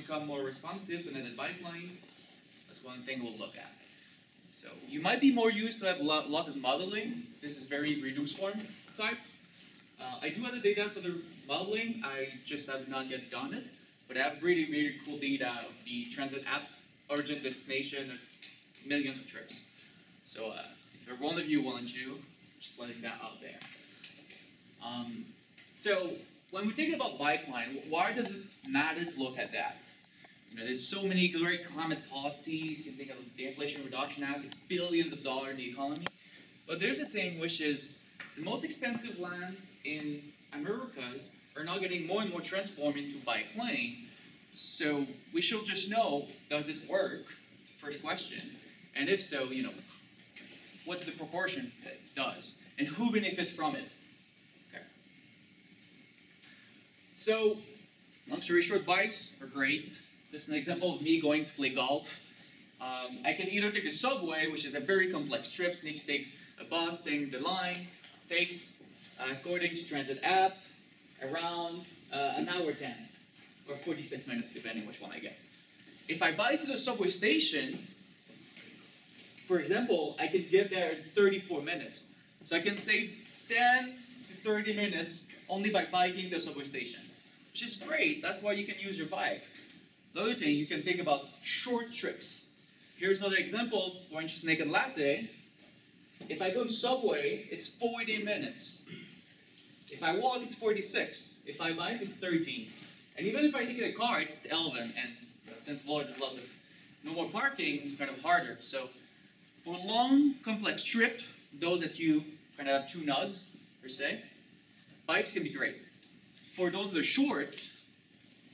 become more responsive to netted pipeline, that's one thing we'll look at. So you might be more used to have a lot of modeling. This is very reduced form type. I do have the data for the modeling. I just have not yet done it, but I have really, really cool data of the transit app, origin, destination, of millions of trips. So if one of you want to, just letting that out there. So when we think about pipeline, why does it matter to look at that? You know, there's so many great climate policies. You can think of the Inflation Reduction Act. It's billions of dollars in the economy. But there's a thing which is the most expensive land in Americas are now getting more and more transformed into bike lane. So we should just know, does it work? First question. And if so, you know, what's the proportion that it does? And who benefits from it? Okay. So, long story short, bikes are great. This is an example of me going to play golf. I can either take the subway, which is a very complex trip, so I need to take a bus, take the line, takes, according to transit app, around an hour 10, or 46 minutes, depending which one I get. If I buy to the subway station, for example, I can get there in 34 minutes. So I can save 10 to 30 minutes only by biking to the subway station, which is great. That's why you can use your bike. The other thing, you can think about short trips. Here's another example, orange naked latte. If I go to subway, it's 40 minutes. If I walk, it's 46. If I bike, it's 13. And even if I take a car, it's 11. And since Bloor, there's a lot of no more parking, it's kind of harder. So for a long, complex trip, those that you kind of have two nods, per se, bikes can be great. For those that are short,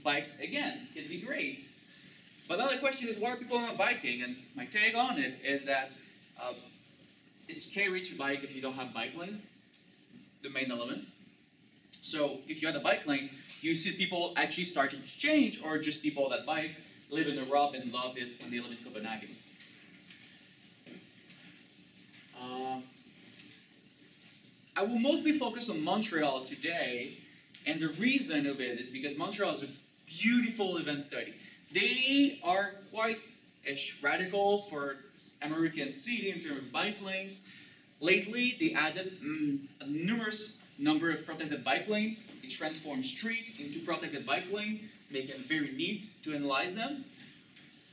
bikes, again, can be great. But now the question is, why are people not biking? And my take on it is that it's scary to bike if you don't have bike lane. It's the main element. So if you have a bike lane, you see people actually starting to change, or just people that bike, live in Europe and love it when they live in Copenhagen. I will mostly focus on Montreal today, and the reason of it is because Montreal is a beautiful event study. They are quite radical for American city in terms of bike lanes. Lately, they added a numerous number of protected bike lanes. They transformed street into protected bike lane, making it very neat to analyze them.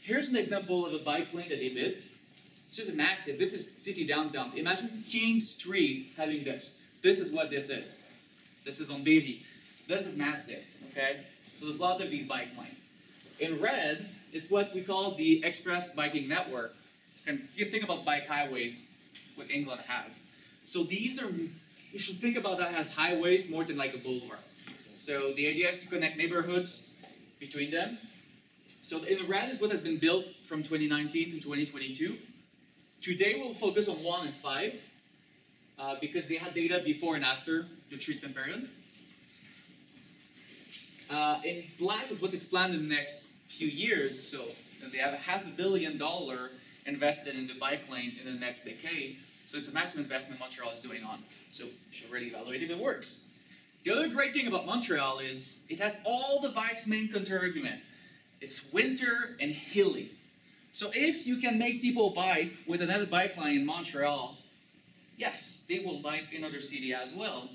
Here's an example of a bike lane that they did. It's just massive. This is city downtown. Imagine King Street having this. This is what this is. This is on Baby. This is massive, okay? So there's a lot of these bike lanes. In red, it's what we call the express biking network. And you can think about bike highways, what England have. So these are, you should think about that as highways more than like a boulevard. So the idea is to connect neighborhoods between them. So in red is what has been built from 2019 to 2022. Today we'll focus on 1 and 5 because they had data before and after the treatment period. In black is what is planned in the next few years, so they have $500 million invested in the bike lane in the next decade. So it's a massive investment Montreal is doing on. So you should really evaluate if it works. The other great thing about Montreal is it has all the bike's main counter-argument. It's winter and hilly. So if you can make people bike with another bike lane in Montreal, yes, they will bike in other cities as well.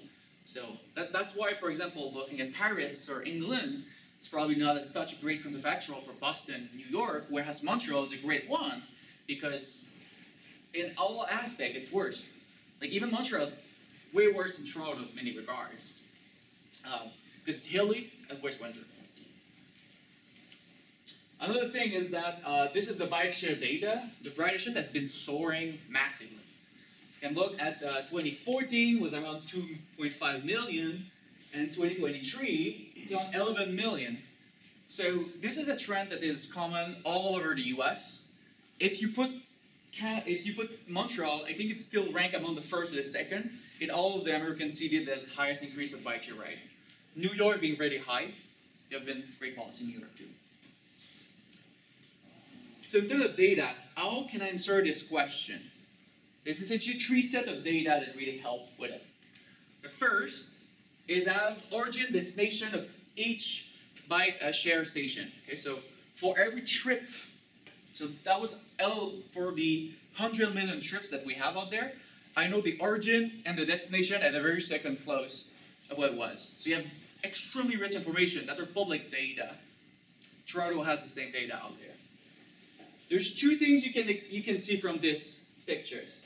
So that's why, for example, looking at Paris or England, it's probably not as such a great counterfactual for Boston, New York, whereas Montreal is a great one, because in all aspects, it's worse. Like even Montreal is way worse than Toronto in many regards, because it's hilly and worse winter. Another thing is that this is the bike share data, the ridership that's been soaring massively. And look at 2014 was around 2.5 million, and 2023 it's around 11 million. So this is a trend that is common all over the U.S. If you put Montreal, I think it's still ranked among the first or the second in all of the American cities that has highest increase of bike share riding. New York being really high. There have been great policy in New York too. So in terms of data, how can I answer this question? There's essentially three sets of data that really help with it. The first is have origin destination of each by a share station. Okay, so for every trip, so that was L for the 100 million trips that we have out there. I know the origin and the destination at the very second close of what it was. So you have extremely rich information that are public data. Toronto has the same data out there. There's two things you can see from these pictures.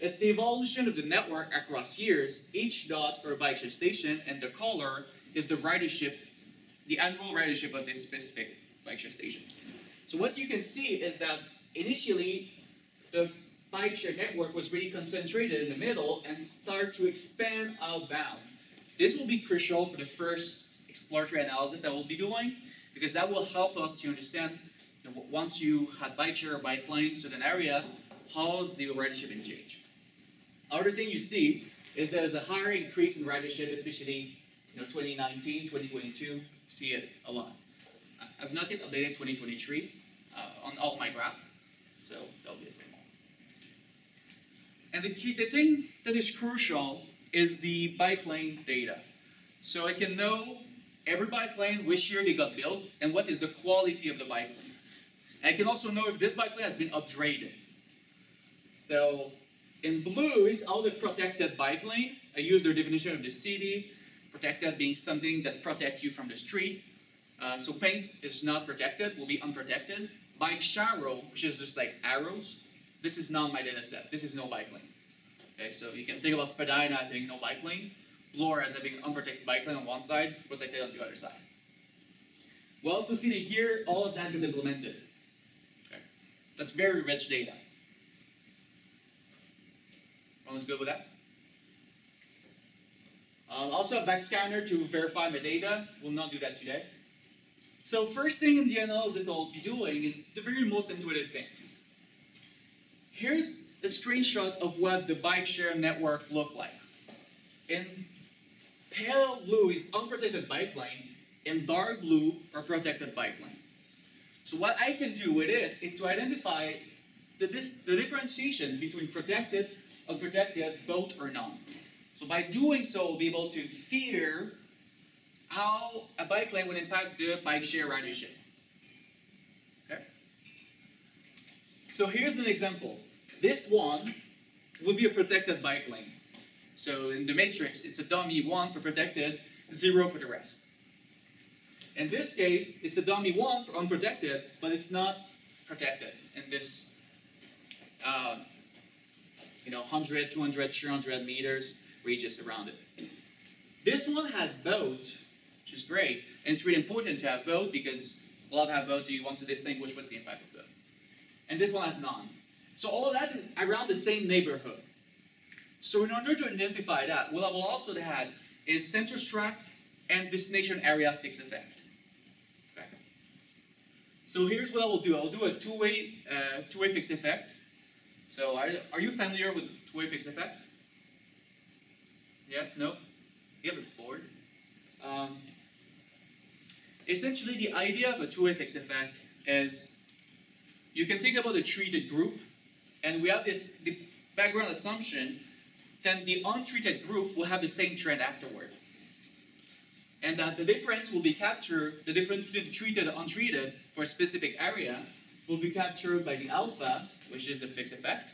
It's the evolution of the network across years. Each dot or bike share station, and the color is the ridership, the annual ridership of this specific bike share station. So what you can see is that initially the bike share network was really concentrated in the middle and start to expand outbound. This will be crucial for the first exploratory analysis that we'll be doing, because that will help us to understand that once you had bike share or bike lanes to an area, how's the ridership in change. Other thing you see is there's a higher increase in ridership, especially 2019, 2022, you see it a lot. I've not yet updated 2023 on all my graph, so that'll be a thing. And the thing that is crucial is the bike lane data. So I can know every bike lane, which year they got built, and what is the quality of the bike lane. I can also know if this bike lane has been upgraded. So in blue is all the protected bike lane. I use their definition of the city, protected being something that protects you from the street. So paint is not protected, will be unprotected. Bike sharrow, which is just like arrows, this is not my data set. This is no bike lane. Okay, so you can think about Spadina as having no bike lane, Bloor as having unprotected bike lane on one side, protected on the other side. We'll also see that here all of that been implemented. Okay. That's very rich data. Everyone's good with that? Also a back scanner to verify my data. We'll not do that today. So first thing in the analysis I'll be doing is the very most intuitive thing. Here's a screenshot of what the bike share network looked like. In pale blue is unprotected bike lane, in dark blue are protected bike lane. So what I can do with it is to identify the differentiation between protected, unprotected, both or none. So by doing so, we'll be able to figure how a bike lane would impact the bike share ridership. Okay? So here's an example. This one would be a protected bike lane. So in the matrix, it's a dummy 1 for protected, 0 for the rest. In this case, it's a dummy 1 for unprotected, but it's not protected in this 100, 200, 300 meters radius around it. This one has both, which is great, and it's really important to have both because a lot have both, so you want to distinguish what's the impact of both. And this one has none. So all of that is around the same neighborhood. So in order to identify that, what I will also add is center track and destination area fixed effect. Okay. So here's what I will do. I'll do a two-way fixed effect. So are you familiar with two-way fixed effect? Yeah? No? You haven't bored? Essentially, the idea of a two-way fixed effect is you can think about the treated group. And we have the background assumption that the untreated group will have the same trend afterward. And that the difference will be captured, the difference between the treated and untreated for a specific area will be captured by the alpha, which is the fixed effect.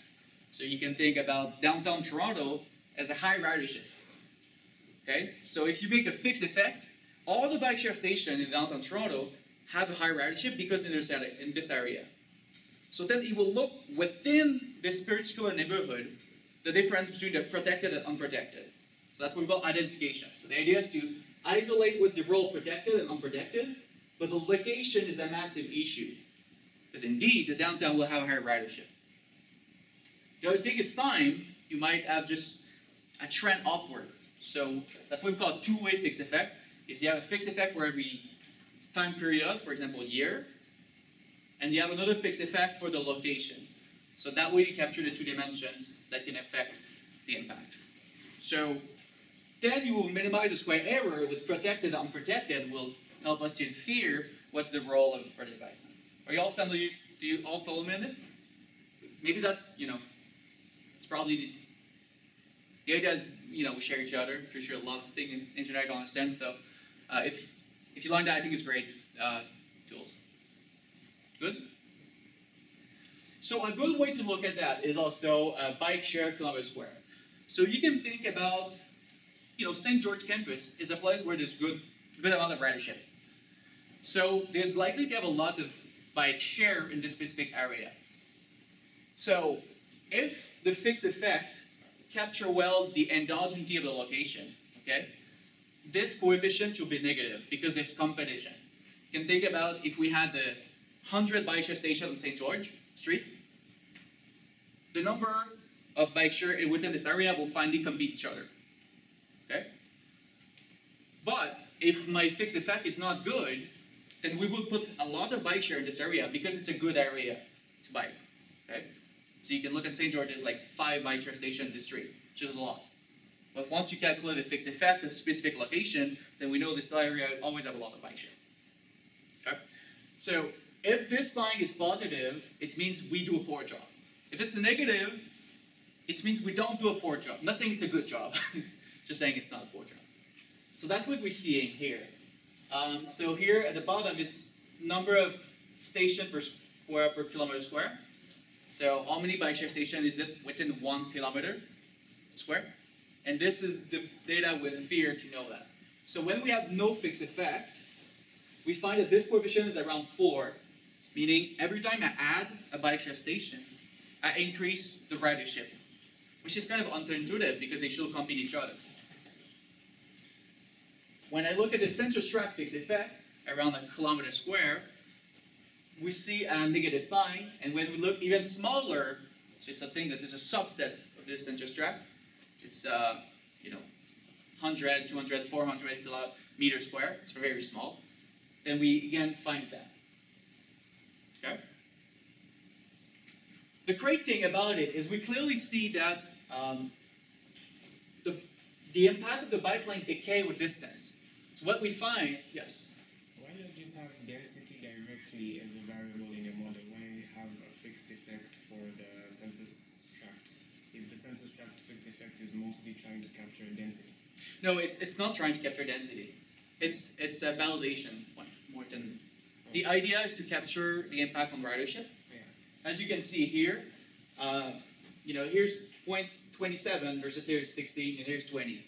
So you can think about downtown Toronto as a high ridership. Okay? So if you make a fixed effect, all the bike share stations in downtown Toronto have a high ridership because in this area. So then it will look within this particular neighborhood, the difference between the protected and unprotected. So that's what we call identification. So the idea is to isolate what's the role protected and unprotected, but the location is a massive issue. Because indeed, the downtown will have a higher ridership. The other thing is time, you might have just a trend upward. So that's what we call two-way fixed effect, is you have a fixed effect for every time period, for example, year, and you have another fixed effect for the location. So that way you capture the two dimensions that can affect the impact. So then you will minimize the square error with protected and unprotected will help us to infer what's the role of the bike. Are you all familiar? Do you all follow me in it? Maybe that's, it's probably the idea is, we share each other. I'm pretty sure a lot of things in internet don't understand. So if if you learned that, I think it's great tools. Good? So a good way to look at that is also bike share Columbus Square. So you can think about, you know, St. George campus is a place where there's good amount of ridership. So there's likely to have a lot of bike share in this specific area. So if the fixed effect capture well the endogeneity of the location, okay, this coefficient should be negative because there's competition. You can think about if we had the 100 bike share stations on St. George Street, the number of bike share within this area will finally compete each other. Okay? But if my fixed effect is not good, then we will put a lot of bike share in this area because it's a good area to bike. Okay? So you can look at St. George, there's like 5 bike share stations in this street, which is a lot. But once you calculate the fixed effect of a specific location, then we know this area always have a lot of bike share. Okay? So if this sign is positive, it means we do a poor job. If it's a negative, it means we don't do a poor job. I'm not saying it's a good job, just saying it's not a poor job. So that's what we're seeing here. So here at the bottom is number of stations per kilometer square. So how many bike share stations is it within 1 kilometer square? And this is the data with fear to know that. So when we have no fixed effect, we find that this coefficient is around 4, meaning every time I add a bike share station, I increase the ridership, which is kind of counterintuitive because they should compete each other. When I look at the central tract fixed effect around a kilometer square, we see a negative sign, and when we look even smaller, so it's something that is a subset of this central tract, it's 100, 200, 400 kilometers square, it's very small, then we again find that. Okay? The great thing about it is we clearly see that the impact of the bike lane decay with distance. So what we find, yes? Why not just have density directly as a variable in your model? Why have a fixed effect for the census tract? If the census tract fixed effect is mostly trying to capture density. No, it's not trying to capture density. It's a validation point more than... The idea is to capture the impact on ridership. As you can see here, here's points 27 versus here's 16 and here's 20,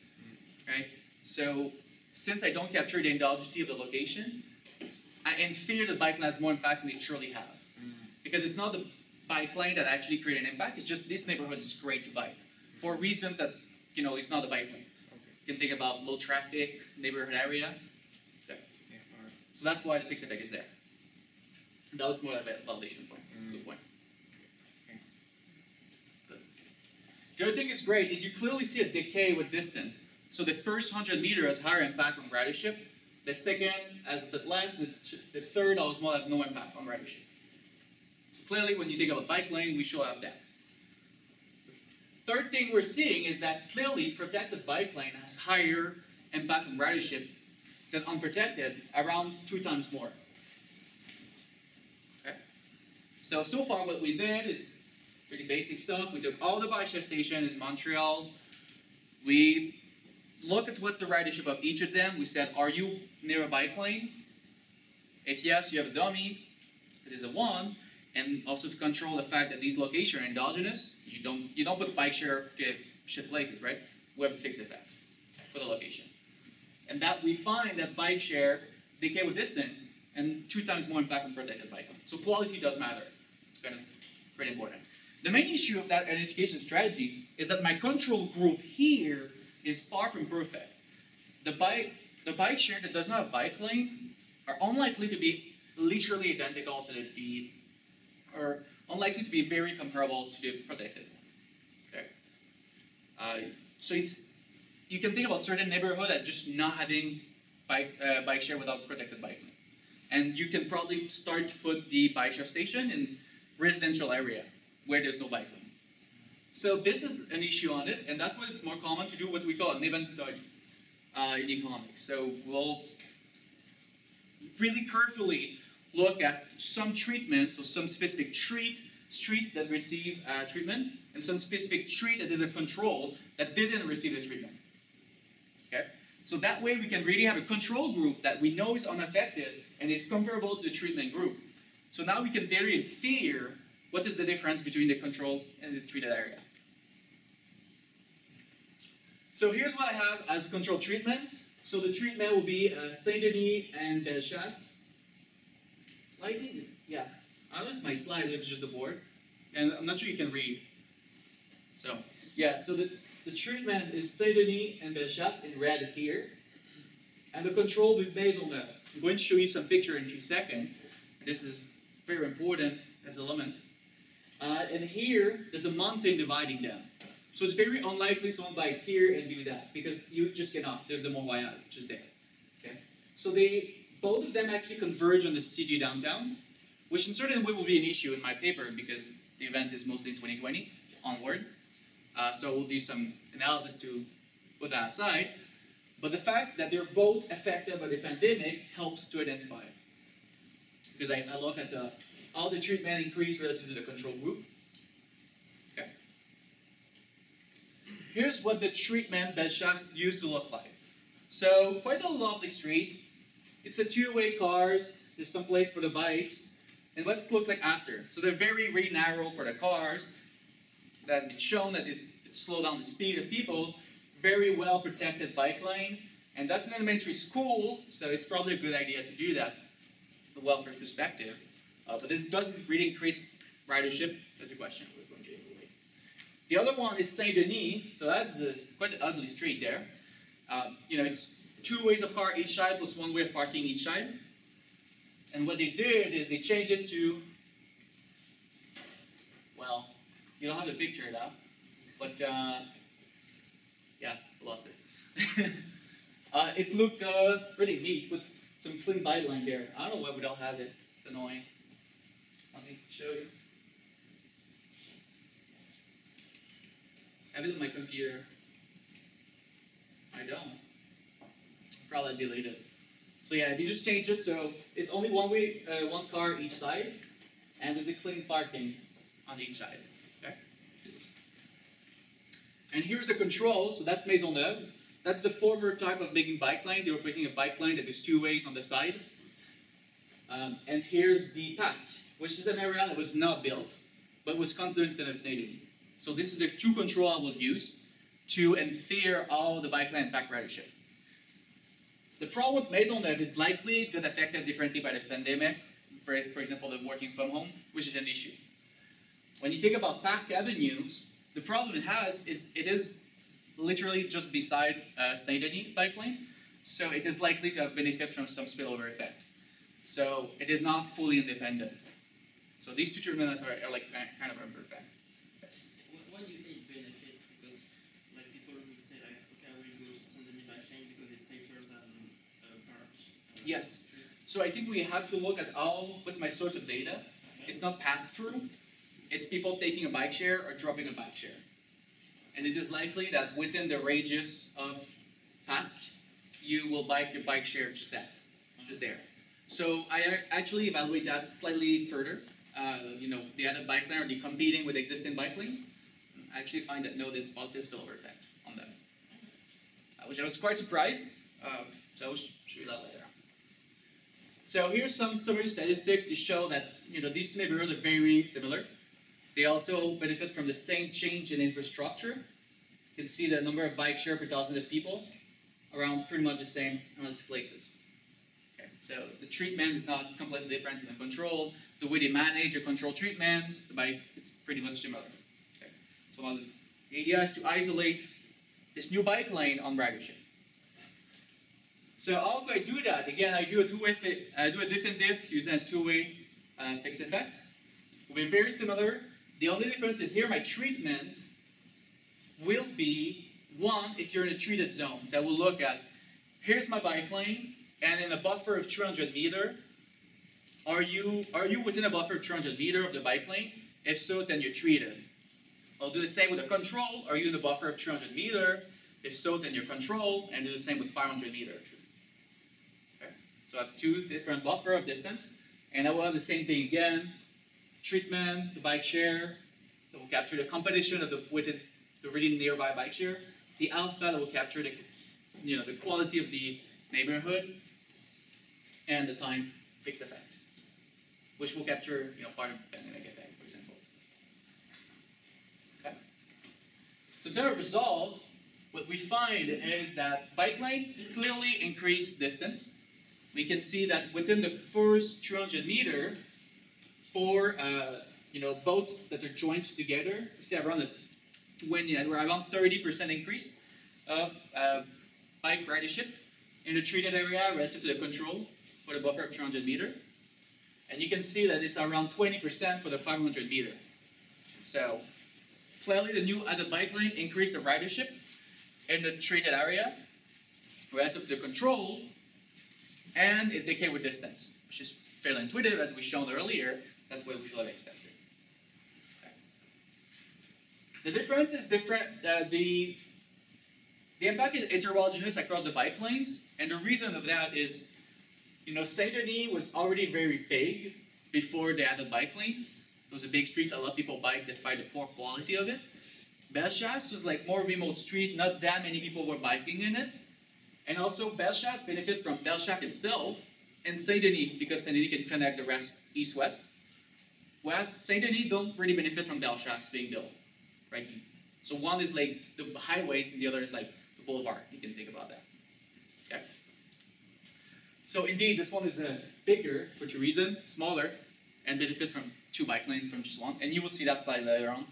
right? So since I don't capture the endogeneity of the location, I infer the bike lane has more impact than it surely have. Because it's not the bike lane that actually created an impact, it's just this neighborhood is great to bike for a reason that, you know, it's not the bike lane. Okay. You can think about low traffic, neighborhood area. Okay. Yeah, all right. So that's why the fixed effect is there. That was more of a validation point. Good point. Thanks. Good. The other thing that's great is you clearly see a decay with distance. So the first 100 meters has higher impact on ridership. The second has a bit less. The third always will have no impact on ridership. So clearly, when you think about bike lane, we should have that. The third thing we're seeing is that clearly protected bike lane has higher impact on ridership than unprotected, around 2 times more. So far what we did is pretty basic stuff. We took all the bike share stations in Montreal. We looked at what's the ridership of each of them. We said, are you near a bike lane? If yes, you have a dummy. It is a 1. And also to control the fact that these locations are endogenous. You don't put bike share to ship places, right? We have a fixed effect for the location. And that we find that bike share decay with distance and 2 times more impact on protected bike lane. So quality does matter. It's kind of pretty important. The main issue of that education strategy is that my control group here is far from perfect. The bike share that does not have bike lane are unlikely to be literally identical to the B, or unlikely to be very comparable to the protected one. Okay. So you can think about certain neighborhood that just not having bike share without protected bike lane. And you can probably start to put the bike share station in residential area where there's no bike lane. So this is an issue on it, and that's why it's more common to do what we call an event study in economics. So we'll really carefully look at some treatments, or some specific street that receive treatment, and some specific street that is a control that didn't receive the treatment. Okay? So that way we can really have a control group that we know is unaffected and is comparable to the treatment group. So now we can vary in fear what is the difference between the control and the treated area. So here's what I have as control treatment. So the treatment will be Saint Denis and Bellechasse. Lighting is, yeah. I lost my slide, it's just the board. And I'm not sure you can read. So, yeah, so the treatment is Saint Denis and Bellechasse in red here. And the control with Maisonneuve. I'm going to show you some picture in a few seconds. This is very important as an element. And here, there's a mountain dividing them. So it's very unlikely someone bike here and do that, because you just cannot. There's the Mont Royal, which is there. Okay? So both of them actually converge on the city downtown, which in certain way will be an issue in my paper, because the event is mostly in 2020 onward. So we'll do some analysis to put that aside. But the fact that they're both affected by the pandemic helps to identify it. Because I look at how the treatment increased relative to the control group. Okay. Here's what the treatment Bellechasse used to look like. So quite a lovely street. It's a two-way cars. There's some place for the bikes. And let's look like after. So they're very narrow for the cars. That has been shown that it slowed down the speed of people. Very well protected bike lane. And that's an elementary school, so it's probably a good idea to do that. The welfare perspective, but this doesn't really increase ridership. That's a question. The other one is Saint Denis, so that's quite an ugly street there. You know, it's two ways of car each side plus one way of parking each side. And what they did is they changed it to, well, you don't have the picture now, but yeah, I lost it. It looked really neat. But some clean bike line there. I don't know why we don't have it. It's annoying. Let me show you. I have it on my computer. I don't. Probably deleted. So yeah, they just changed it so it's only one way, one car each side, and there's a clean parking on each side. Okay. And here's the control. So that's Maisonneuve. That's the former type of making bike lane. They were making a bike lane that is two ways on the side. And here's the park, which is an area that was not built, but was considered instead of Saint Denis. So this is the two control I will use to infer all the bike lane and park ridership. The problem with Maisonneuve is likely it got affected differently by the pandemic, for example, the working from home, which is an issue. When you think about park avenues, the problem it has is it is literally just beside Saint Denis bike lane, so it is likely to have benefits from some spillover effect. So it is not fully independent. So these two treatments are like kind of imperfect. Yes. Why do you say benefits? Because like people would say like, okay, I will go to Saint Denis bike lane because it's safer than park. Yes. So I think we have to look at what's my source of data. Okay. It's not path through. It's people taking a bike share or dropping a bike share. And it is likely that within the radius of PAC, you will bike your bike share just there. So I actually evaluate that slightly further. You know, the other bike lane, are they competing with existing bike lane? I actually find that no, there's positive spillover effect on them, which I was quite surprised. So I will show you that later. So here's some summary statistics to show that these two neighborhoods are very similar. They also benefit from the same change in infrastructure. You can see the number of bike share per thousand of people around pretty much the same amount of places. Okay. So the treatment is not completely different than control. The way they manage or control treatment, the bike, it's pretty much similar. Okay. So the idea is to isolate this new bike lane on ridership. So how do I do that? Again, I do a two-way, I do a diff using a two-way fixed effect. We're very similar. The only difference is here my treatment will be, one, if you're in a treated zone. So I will look at, here's my bike lane, and in a buffer of 200 meter, are you within a buffer of 200 meter of the bike lane? If so, then you're treated. I'll do the same with the control. Are you in the buffer of 200 meter? If so, then you're control, and do the same with 500 meter. Okay. So I have two different buffer of distance, and I will have the same thing again. Treatment, the bike share, that will capture the competition of the really nearby bike share. The alpha that will capture the you know, the quality of the neighborhood and the time fixed effect, which will capture, you know, part of the pandemic effect, for example. Okay. So the result, what we find is that bike lane clearly increased distance. We can see that within the first 200 meter, for you know, boats that are joined together, we see around around 30% increase of bike ridership in the treated area relative to the control for the buffer of 200 meter. And you can see that it's around 20% for the 500 meter. So clearly the new added bike lane increased the ridership in the treated area relative to the control, and it decayed with distance, which is fairly intuitive, as we shown earlier. That's what we should have expected. Okay. The difference is different. The impact is heterogeneous across the bike lanes, and the reason of that is, you know, Saint Denis was already very big before they had a bike lane. It was a big street, a lot of people bike despite the poor quality of it. Bellechasse was like more remote street, not that many people were biking in it. And also Bellechasse benefits from Bellechasse itself and Saint Denis, because Saint Denis can connect the rest east-west. Whereas Saint Denis don't really benefit from Bellechasse being built, right? So one is like the highways and the other is like the boulevard. You can think about that. Okay. So indeed, this one is bigger for two reasons, smaller, and benefit from two bike lanes from just one. And you will see that slide later on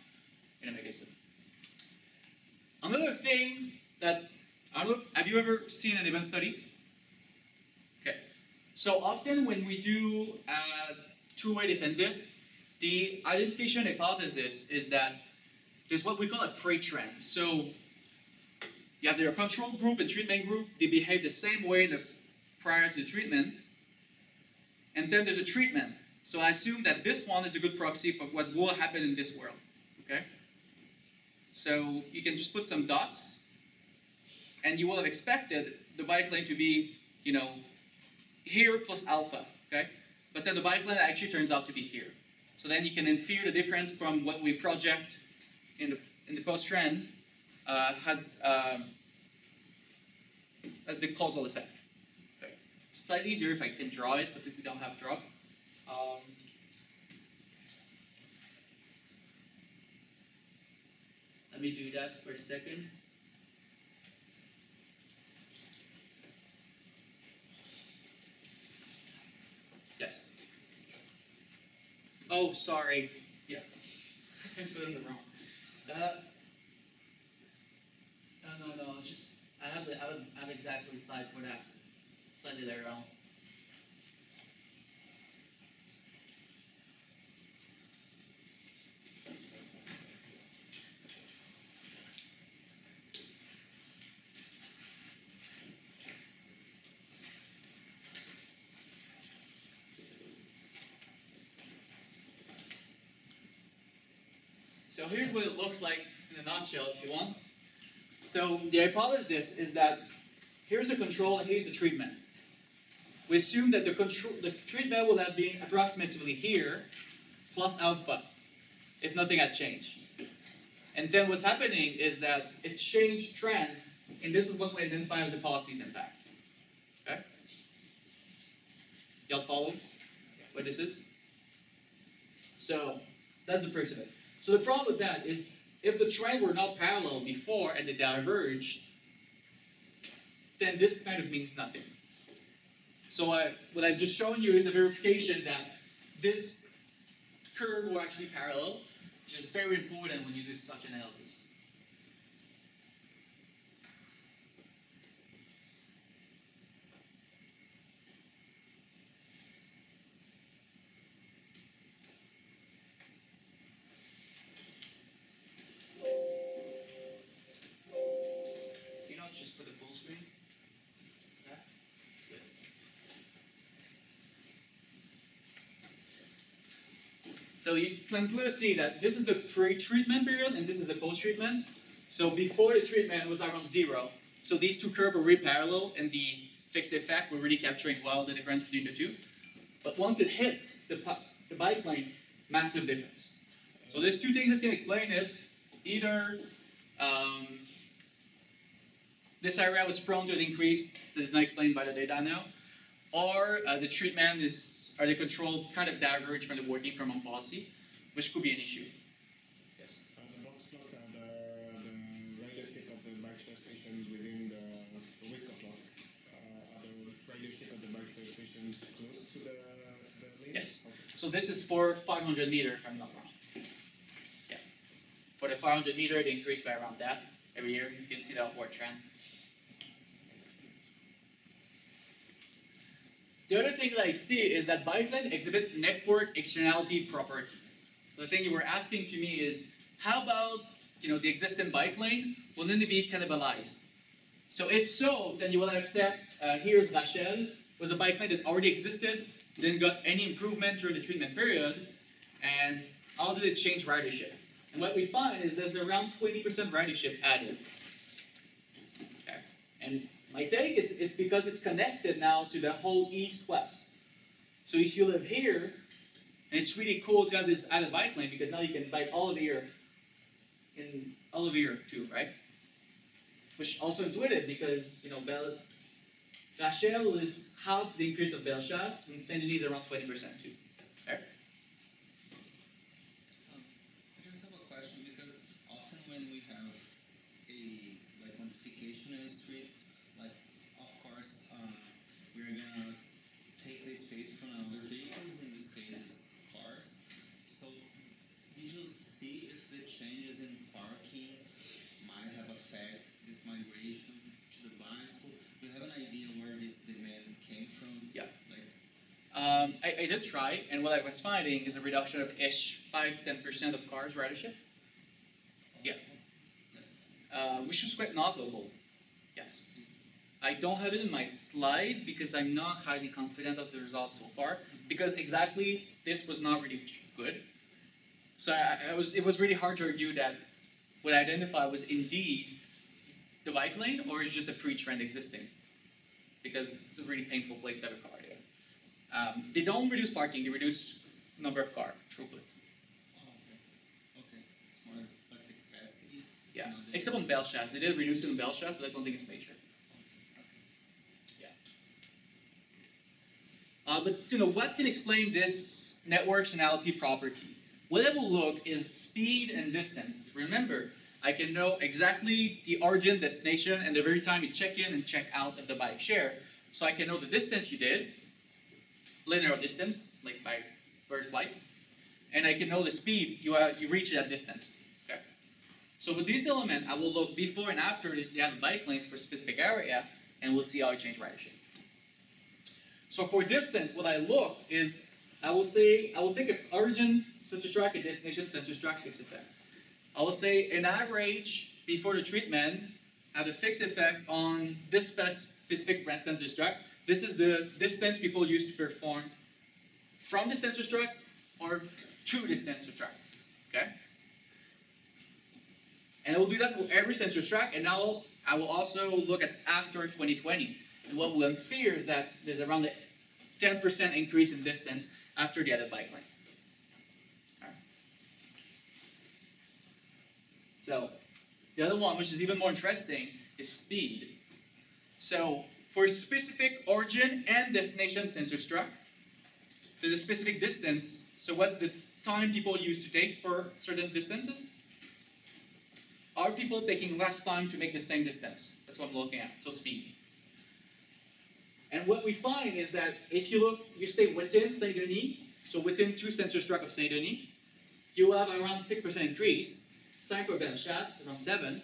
in a minute. Another thing that, I don't know, have you ever seen an event study? Okay. So often when we do two-way definitive, the identification hypothesis is that there's what we call a pre-trend. So you have their control group and treatment group. They behave the same way prior to the treatment. And then there's a treatment. So I assume that this one is a good proxy for what will happen in this world. Okay? So you can just put some dots, and you will have expected the bike lane to be, you know, here plus alpha, okay? But then the bike lane actually turns out to be here. So then you can infer the difference from what we project in the post-trend has the causal effect. Okay. It's slightly easier if I can draw it, but if we don't have draw. Let me do that for a second. Yes. Oh, sorry. Yeah. I put in the wrong. No. Just I have exactly slide for that. Slightly later on. So here's what it looks like in a nutshell, if you want. So the hypothesis is that here's the control and here's the treatment. We assume that the treatment will have been approximately here, plus alpha, if nothing had changed. And then what's happening is that it changed trend, and this is what we identify as the policy's impact. Okay? Y'all follow what this is? So that's the crux of it. So the problem with that is, if the trend were not parallel before and they diverged, then this kind of means nothing. So what I've just shown you is a verification that this curve were actually parallel, which is very important when you do such analysis. So you can clearly see that this is the pre-treatment period and this is the post-treatment. So before the treatment, it was around zero. So these two curves were really parallel, and the fixed effect were really capturing well the difference between the two. But once it hit the bike lane, massive difference. So there's two things that can explain it. Either this area was prone to an increase that is not explained by the data now, or the treatment is, or the control kind of diverge from the working from home policy, which could be an issue. Yes? The box plots are the relationship of the Berkshire stations within the Whisker plots. Are the relationship of the Berkshire stations close to the lane? Yes. Okay. So this is for 500 meter, if I'm not wrong. Yeah. For the 500 meter, they increase by around that. Every year, you can see the upward trend. The other thing that I see is that bike lanes exhibit network externality properties. The thing you were asking to me is, how about the existing bike lane? Will then be cannibalized? So if so, then you will accept, here's Rachel, was a bike lane that already existed, didn't got any improvement during the treatment period, and how did it change ridership? And what we find is there's around 20% ridership added. Okay. And my take is it's because it's connected now to the whole east-west. So if you live here, and it's really cool to have this added bike lane because now you can bike all of here, in all of here too, right? Which also intuitive because Rachel is half the increase of Bellechasse, and Saint Denis is around 20% too. I did try, and what I was finding is a reduction of 5-10% of cars ridership. Yeah. Which is quite notable. Yes. I don't have it in my slide because I'm not highly confident of the results so far, because exactly this was not really good. So it was really hard to argue that what I identified was indeed the bike lane or is just a pre-trend existing, because it's a really painful place to have a car. They don't reduce parking, they reduce number of car throughput. Oh, okay. It's more like the capacity. Yeah, except on Bellechasse. They did reduce it on Bellechasse, but I don't think it's major. Okay. Yeah. But what can explain this network externality property? What I will look is speed and distance. Remember, I can know exactly the origin, destination, and the very time you check in and check out of the bike share. So I can know the distance you did, linear distance, like by first flight, and I can know the speed you reach that distance. Okay. So with this element, I will look before and after you have a bike lane for a specific area, and we'll see how it changes ridership. So for distance, what I look is, I will take an origin census tract, a destination census tract, fixed effect. I will say an average before the treatment, I have a fixed effect on this specific census tract. This is the distance people used to perform from the census tract or to the census tract, okay? And I will do that for every census tract, and now I will also look at after 2020. And what we'll infer is that there's around a 10% increase in distance after the added bike lane. All right. So the other one, which is even more interesting, is speed. So for specific origin and destination census tract, there's a specific distance. So what's the time people used to take for certain distances? Are people taking less time to make the same distance? That's what I'm looking at, so speed. And what we find is that if you look, you stay within Saint Denis, so within two census tracts of Saint Denis, you will have around 6% increase, same for Bellechasse, around 7%.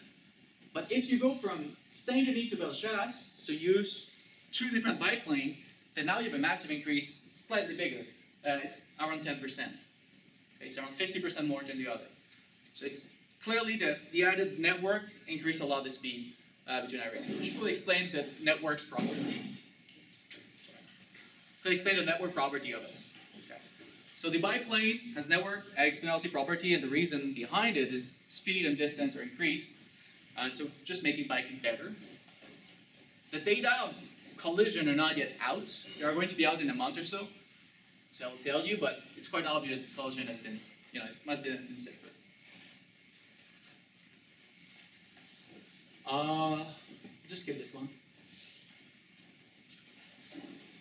But if you go from Saint Denis to Bellechasse, so use two different bike lanes, then now you have a massive increase, slightly bigger. It's around 10%. Okay, it's around 50% more than the other. So it's clearly the added network increased a lot the speed between areas, which could explain the network's property. Could explain the network property of it. Okay. So the bike lane has network externality property, and the reason behind it is speed and distance are increased. So just making biking better. The data on collision are not yet out. They are going to be out in a month or so. So I will tell you, but it's quite obvious that collision has been, it must be been safer. Just give this one.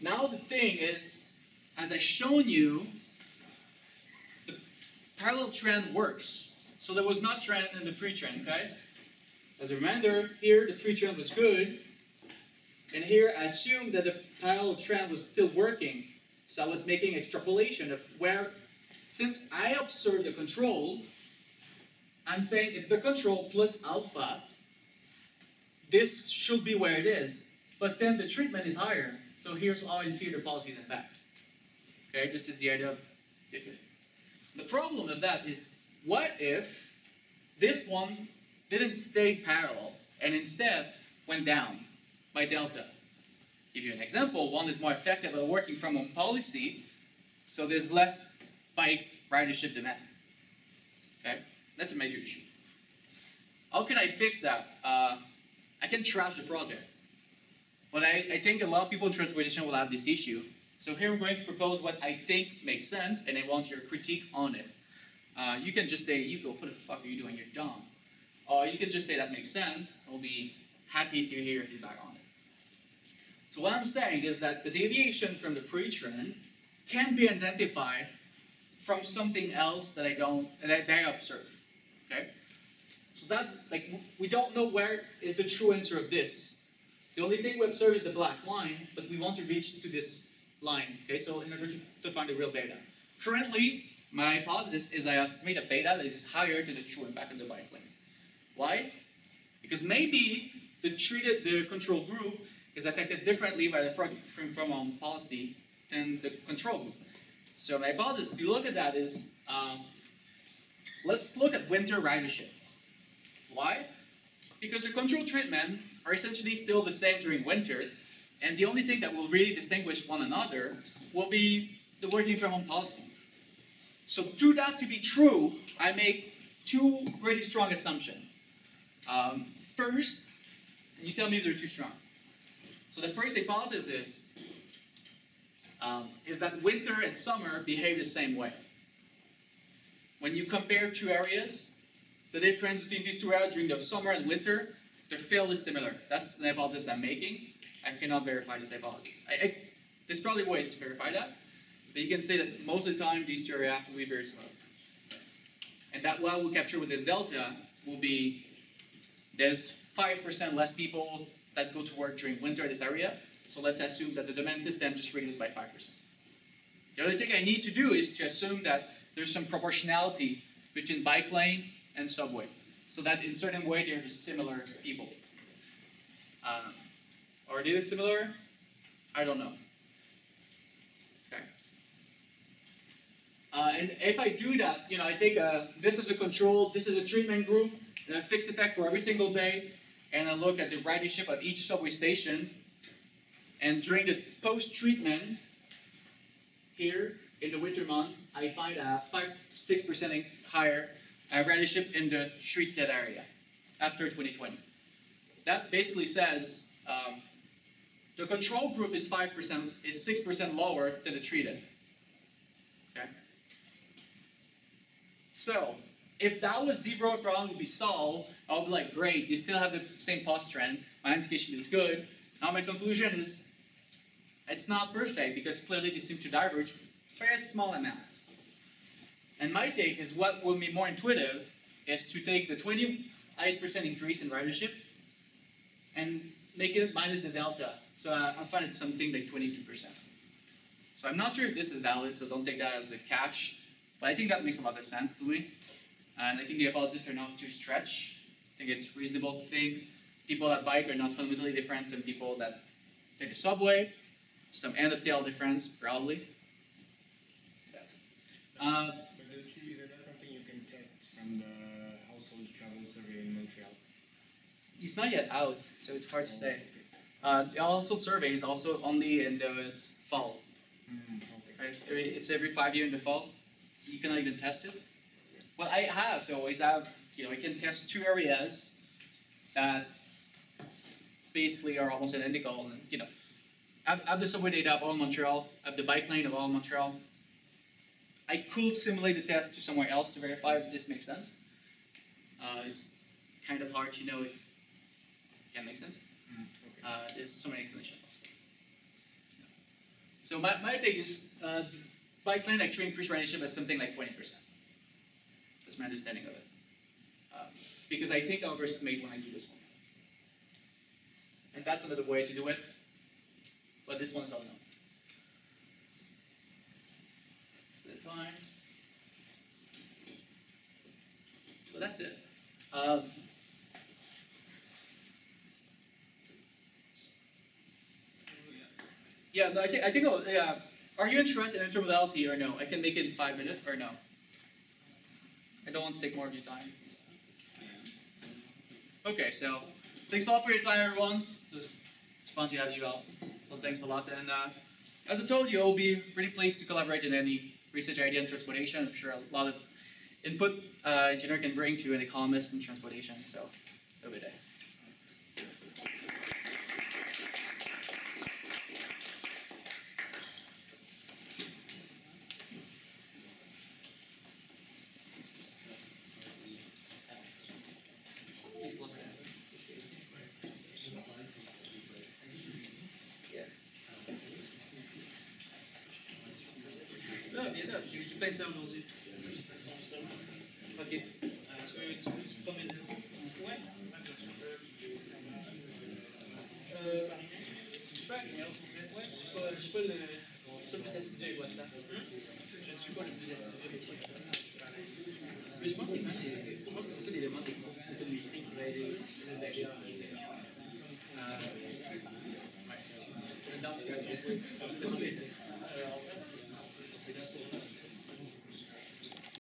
Now the thing is, as I've shown you, the parallel trend works. So there was not trend in the pre-trend, right? As a reminder, here the pre-trend was good, and here I assumed that the parallel trend was still working. So I was making extrapolation of where, since I observed the control, I'm saying it's the control plus alpha. This should be where it is, but then the treatment is higher. So here's our inferior policies impact. Okay, this is the idea of the problem of that is, what if this one didn't stay parallel and instead went down by delta? Give you an example. One is more effective at working from home policy, so there's less bike ridership demand. Okay, that's a major issue. How can I fix that? I can trash the project, but I think a lot of people in transportation will have this issue. So here I'm going to propose what I think makes sense, and I want your critique on it. You can just say, "You go, what the fuck are you doing? You're dumb." Or you can just say that makes sense. I'll be happy to hear your feedback on it. So what I'm saying is that the deviation from the pre-trend can be identified from something else that I observe. Okay. So that's like, we don't know where is the true answer of this. The only thing we observe is the black line, but we want to reach to this line. Okay. So in order to find the real beta. Currently, my hypothesis is I estimate a beta that is higher than the true impact on the bike lane. Why? Because maybe the control group is affected differently by the from policy than the control group. So my hypothesis to look at that is, let's look at winter ridership. Why? Because the control treatment are essentially still the same during winter, and the only thing that will really distinguish one another will be the working from home policy. So to that to be true, I make two really strong assumptions. First, and you tell me if they're too strong. So the first hypothesis is that winter and summer behave the same way. When you compare two areas, the difference between these two areas during the summer and winter, their fill is similar. That's the hypothesis I'm making. I cannot verify this hypothesis. There's probably ways to verify that, but you can say that most of the time these two areas will be very similar. And that what we'll capture with this delta will be there's 5% less people that go to work during winter in this area, so let's assume that the demand system just reduced by 5%. The only thing I need to do is to assume that there's some proportionality between bike lane and subway, so that in certain way they're similar people. Are they similar? I don't know. Okay. And if I do that, you know, I take this is a control, this is a treatment group, and a fixed effect for every single day, and I look at the ridership of each subway station, and during the post-treatment, here, in the winter months, I find a 5-6% higher ridership in the street dead area after 2020. That basically says the control group is 6% lower than the treated. Okay. So, if that was zero, the problem would be solved. I'll be like, great, they still have the same post trend. My indication is good. Now my conclusion is, it's not perfect because clearly they seem to diverge by a small amount. And my take is what will be more intuitive is to take the 28% increase in ridership and make it minus the delta. So I find it something like 22%. So I'm not sure if this is valid, so don't take that as a cash. But I think that makes a lot of sense to me. And I think the hypotheses are not too stretched. I think it's reasonable to think people that bike are not fundamentally different than people that take the subway. Some end of tail difference, probably. That's it. But the truth is that something you can test from the household travel survey in Montreal. It's not yet out, so it's hard to say. Okay. The household survey is also only in the fall. Okay. Right? It's every 5 years in the fall, so you cannot even test it. What I have though is I can test two areas that basically are almost identical, and I have the subway data of all Montreal, I have the bike lane of all Montreal. I could simulate the test to somewhere else to verify if this makes sense. It's kind of hard to know if it can make sense. There's so many explanations. Yeah. So my take is bike lane actually increased ridership by something like 20%. That's my understanding of it. Because I think I overestimate when I do this one. And that's another way to do it, but this one is unknown. The time. So that's it. Yeah, but I think. Are you interested in intermodality or no? I can make it in 5 minutes or no. I don't want to take more of your time. Okay, so thanks a lot for your time, everyone. It's fun to have you all. So thanks a lot. And as I told you, I'll be really pleased to collaborate in any research idea in transportation. I'm sure a lot of input engineer can bring to an economist in transportation. So have a good day. Je pense que c'est un peu l'élément technique.